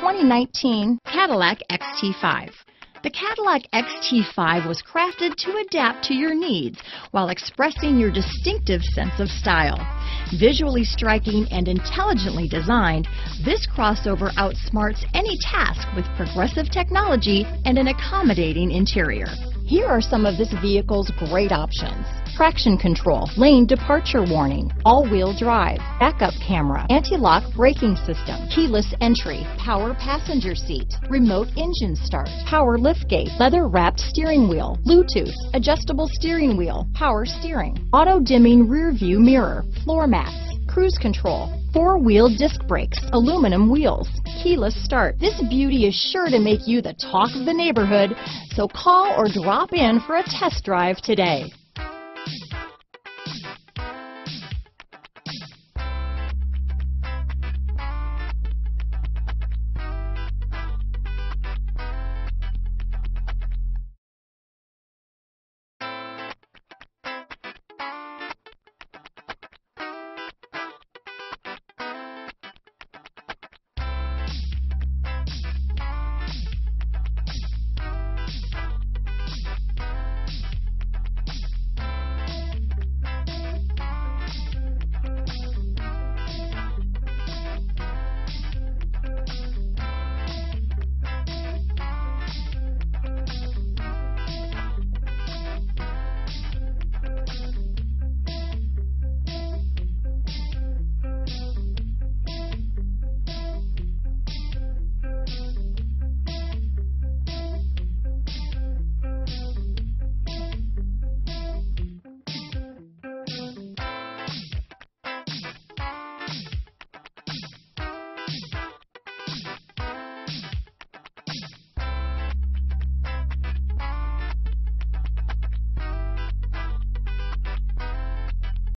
2019 Cadillac XT5. The Cadillac XT5 was crafted to adapt to your needs while expressing your distinctive sense of style. Visually striking and intelligently designed, this crossover outsmarts any task with progressive technology and an accommodating interior. Here are some of this vehicle's great options: traction control, lane departure warning, all-wheel drive, backup camera, anti-lock braking system, keyless entry, power passenger seat, remote engine start, power liftgate, leather-wrapped steering wheel, Bluetooth, adjustable steering wheel, power steering, auto-dimming rear-view mirror, floor mats, cruise control, four-wheel disc brakes, aluminum wheels, keyless start. This beauty is sure to make you the talk of the neighborhood, so call or drop in for a test drive today.